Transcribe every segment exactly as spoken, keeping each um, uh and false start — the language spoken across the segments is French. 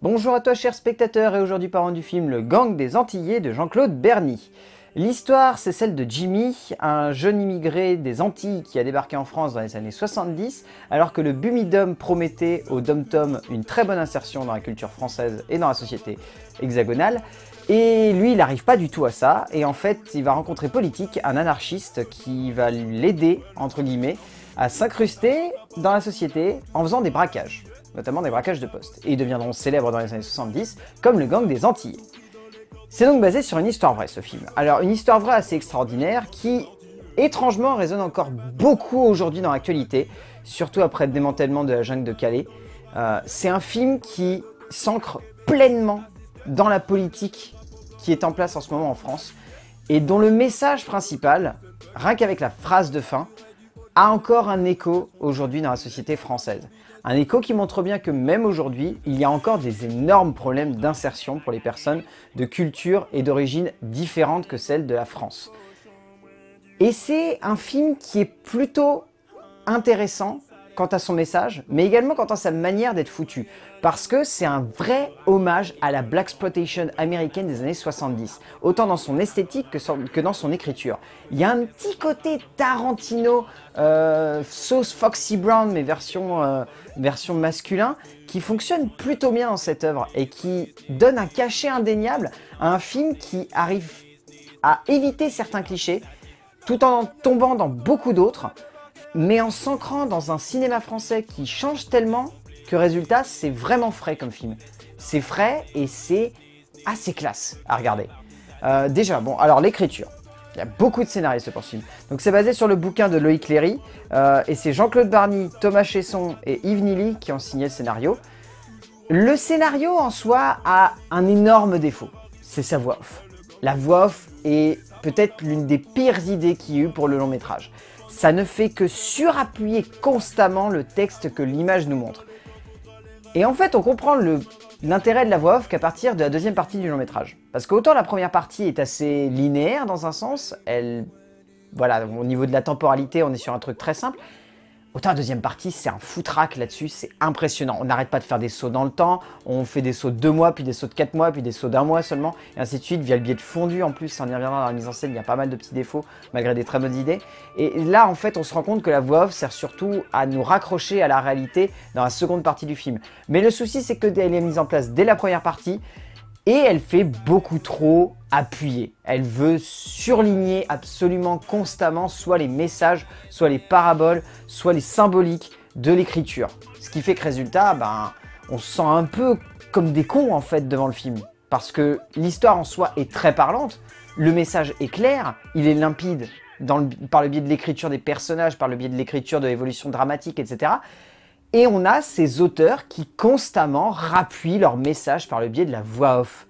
Bonjour à toi chers spectateurs, et aujourd'hui parlons du film Le gang des Antillais de Jean-Claude Barny. L'histoire, c'est celle de Jimmy, un jeune immigré des Antilles qui a débarqué en France dans les années soixante-dix, alors que le Bumidum promettait au Dom-Tom une très bonne insertion dans la culture française et dans la société hexagonale. Et lui, il n'arrive pas du tout à ça, et en fait, il va rencontrer Politique, un anarchiste qui va l'aider, entre guillemets, à s'incruster dans la société en faisant des braquages, notamment des braquages de poste. Et ils deviendront célèbres dans les années soixante-dix comme le gang des Antilles. C'est donc basé sur une histoire vraie, ce film. Alors, une histoire vraie assez extraordinaire qui, étrangement, résonne encore beaucoup aujourd'hui dans l'actualité, surtout après le démantèlement de la jungle de Calais. Euh, c'est un film qui s'ancre pleinement dans la politique qui est en place en ce moment en France et dont le message principal, rien qu'avec la phrase de fin, a encore un écho aujourd'hui dans la société française. Un écho qui montre bien que même aujourd'hui, il y a encore des énormes problèmes d'insertion pour les personnes de culture et d'origine différentes que celles de la France. Et c'est un film qui est plutôt intéressant quant à son message, mais également quant à sa manière d'être foutu. Parce que c'est un vrai hommage à la blaxploitation américaine des années soixante-dix, autant dans son esthétique que, son, que dans son écriture. Il y a un petit côté Tarantino, euh, sauce Foxy Brown, mais version, euh, version masculin, qui fonctionne plutôt bien dans cette œuvre et qui donne un cachet indéniable à un film qui arrive à éviter certains clichés, tout en tombant dans beaucoup d'autres, mais en s'ancrant dans un cinéma français qui change tellement que résultat, c'est vraiment frais comme film. C'est frais et c'est assez classe à regarder. Euh, déjà, bon, alors l'écriture. Il y a beaucoup de scénaristes pour ce film. Donc c'est basé sur le bouquin de Loïc Cléry, euh, et c'est Jean-Claude Barny, Thomas Chesson et Yves Nilly qui ont signé le scénario. Le scénario en soi a un énorme défaut, c'est sa voix off. La voix off est peut-être l'une des pires idées qu'il y a eu pour le long métrage. Ça ne fait que surappuyer constamment le texte que l'image nous montre. Et en fait, on comprend l'intérêt de la voix off qu'à partir de la deuxième partie du long métrage. Parce qu'autant la première partie est assez linéaire dans un sens, elle, voilà, au niveau de la temporalité, on est sur un truc très simple. Autant la deuxième partie, c'est un foutraque là-dessus, c'est impressionnant. On n'arrête pas de faire des sauts dans le temps, on fait des sauts de deux mois, puis des sauts de quatre mois, puis des sauts d'un mois seulement, et ainsi de suite, via le biais de fondu en plus, on y reviendra dans la mise en scène, il y a pas mal de petits défauts, malgré des très bonnes idées. Et là, en fait, on se rend compte que la voix off sert surtout à nous raccrocher à la réalité dans la seconde partie du film. Mais le souci, c'est qu'elle est mise en place dès la première partie, et elle fait beaucoup trop appuyer. Elle veut surligner absolument constamment soit les messages, soit les paraboles, soit les symboliques de l'écriture. Ce qui fait que résultat, ben, on se sent un peu comme des cons en fait devant le film. Parce que l'histoire en soi est très parlante, le message est clair, il est limpide dans le, par le biais de l'écriture des personnages, par le biais de l'écriture de l'évolution dramatique, et cetera. Et on a ces auteurs qui constamment rappuient leur message par le biais de la voix off.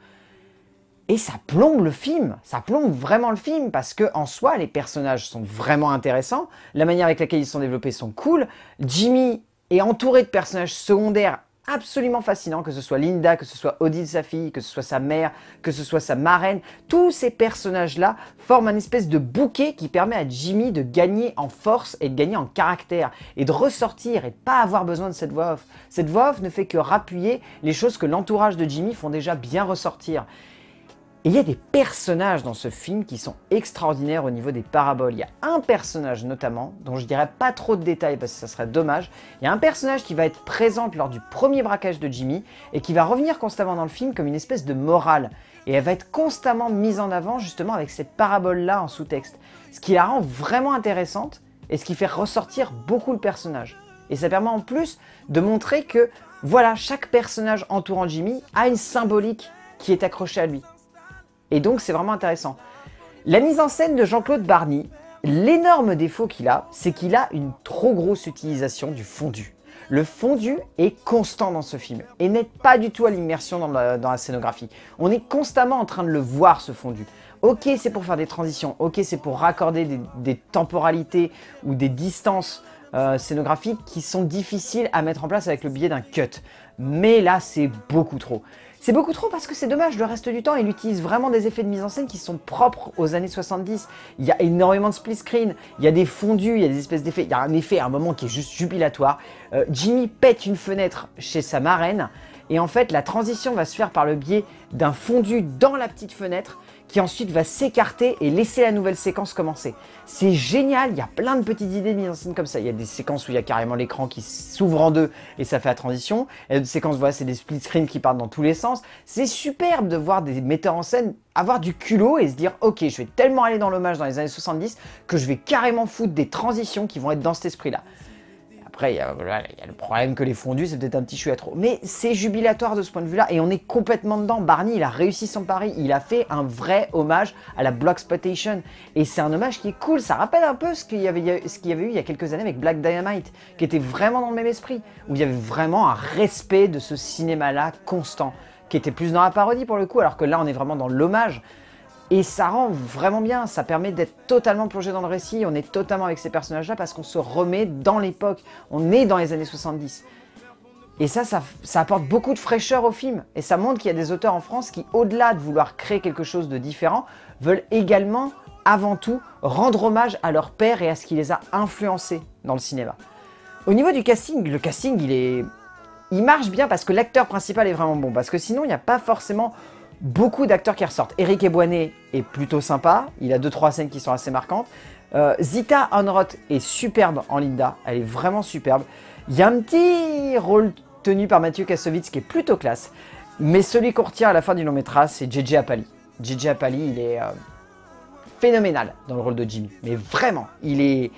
Et ça plombe le film, ça plombe vraiment le film, parce que en soi, les personnages sont vraiment intéressants, la manière avec laquelle ils sont développés sont cool, Jimmy est entouré de personnages secondaires absolument fascinants, que ce soit Linda, que ce soit Odile sa fille, que ce soit sa mère, que ce soit sa marraine, tous ces personnages-là forment un espèce de bouquet qui permet à Jimmy de gagner en force et de gagner en caractère, et de ressortir et de pas avoir besoin de cette voix off. Cette voix off ne fait que rappuyer les choses que l'entourage de Jimmy font déjà bien ressortir. Et il y a des personnages dans ce film qui sont extraordinaires au niveau des paraboles. Il y a un personnage notamment, dont je dirais pas trop de détails parce que ça serait dommage, il y a un personnage qui va être présente lors du premier braquage de Jimmy et qui va revenir constamment dans le film comme une espèce de morale. Et elle va être constamment mise en avant justement avec cette parabole-là en sous-texte. Ce qui la rend vraiment intéressante et ce qui fait ressortir beaucoup le personnage. Et ça permet en plus de montrer que, voilà, chaque personnage entourant Jimmy a une symbolique qui est accrochée à lui. Et donc c'est vraiment intéressant. La mise en scène de Jean-Claude Barny, l'énorme défaut qu'il a, c'est qu'il a une trop grosse utilisation du fondu. Le fondu est constant dans ce film et n'aide pas du tout à l'immersion dans la, dans la scénographie. On est constamment en train de le voir, ce fondu. Ok, c'est pour faire des transitions, ok, c'est pour raccorder des, des temporalités ou des distances euh, scénographiques qui sont difficiles à mettre en place avec le biais d'un cut. Mais là, c'est beaucoup trop. C'est beaucoup trop parce que c'est dommage, le reste du temps, il utilise vraiment des effets de mise en scène qui sont propres aux années soixante-dix. Il y a énormément de split screen, il y a des fondus, il y a des espèces d'effets. Il y a un effet à un moment qui est juste jubilatoire. Euh, Jimmy pète une fenêtre chez sa marraine Et en fait, la transition va se faire par le biais d'un fondu dans la petite fenêtre qui ensuite va s'écarter et laisser la nouvelle séquence commencer. C'est génial, il y a plein de petites idées de mise en scène comme ça. Il y a des séquences où il y a carrément l'écran qui s'ouvre en deux et ça fait la transition. Il y a des séquences, voilà, c'est des split screens qui partent dans tous les sens. C'est superbe de voir des metteurs en scène avoir du culot et se dire « Ok, je vais tellement aller dans l'hommage dans les années soixante-dix que je vais carrément foutre des transitions qui vont être dans cet esprit-là. » Après, il y, a, il y a le problème que les fondus, c'est peut-être un petit chouïa trop. Mais c'est jubilatoire de ce point de vue-là, et on est complètement dedans. Barny, il a réussi son pari, il a fait un vrai hommage à la Blaxploitation. Et c'est un hommage qui est cool, ça rappelle un peu ce qu'il y avait, ce qu'il y avait eu il y a quelques années avec Black Dynamite, qui était vraiment dans le même esprit, où il y avait vraiment un respect de ce cinéma-là constant, qui était plus dans la parodie pour le coup, alors que là, on est vraiment dans l'hommage. Et ça rend vraiment bien, ça permet d'être totalement plongé dans le récit, on est totalement avec ces personnages-là parce qu'on se remet dans l'époque, on est dans les années soixante-dix. Et ça, ça, ça apporte beaucoup de fraîcheur au film, et ça montre qu'il y a des auteurs en France qui, au-delà de vouloir créer quelque chose de différent, veulent également, avant tout, rendre hommage à leur père et à ce qui les a influencés dans le cinéma. Au niveau du casting, le casting, il est... il marche bien parce que l'acteur principal est vraiment bon, parce que sinon, il n'y a pas forcément... beaucoup d'acteurs qui ressortent. Eric Ebouaney est plutôt sympa, il a deux trois scènes qui sont assez marquantes. Euh, Zita Onroth est superbe en Linda, elle est vraiment superbe. Il y a un petit rôle tenu par Mathieu Kassovitz qui est plutôt classe, mais celui qu'on retient à la fin du long métrage, c'est Djédjé Apali. Djédjé Apali, il est euh, phénoménal dans le rôle de Jimmy, mais vraiment, il est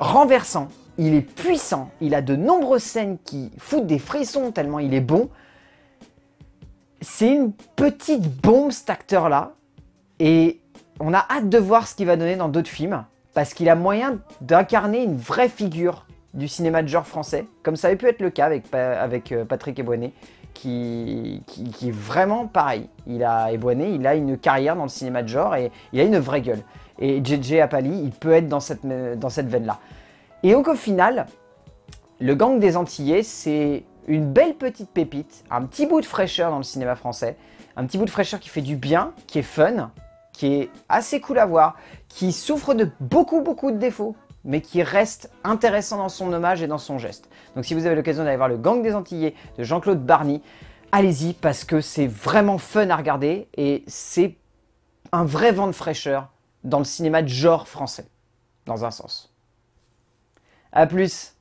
renversant, il est puissant, il a de nombreuses scènes qui foutent des frissons tellement il est bon. C'est une petite bombe cet acteur-là, et on a hâte de voir ce qu'il va donner dans d'autres films, parce qu'il a moyen d'incarner une vraie figure du cinéma de genre français, comme ça avait pu être le cas avec, avec Patrick Éboué, qui, qui, qui est vraiment pareil. Il a Ebouaney, il a une carrière dans le cinéma de genre, et il a une vraie gueule. Et Djédjé Apali, il peut être dans cette, dans cette veine-là. Et donc au final, le gang des Antillais, c'est... une belle petite pépite, un petit bout de fraîcheur dans le cinéma français, un petit bout de fraîcheur qui fait du bien, qui est fun, qui est assez cool à voir, qui souffre de beaucoup beaucoup de défauts, mais qui reste intéressant dans son hommage et dans son geste. Donc si vous avez l'occasion d'aller voir Le gang des Antillais de Jean-Claude Barny, allez-y parce que c'est vraiment fun à regarder et c'est un vrai vent de fraîcheur dans le cinéma de genre français, dans un sens. A plus!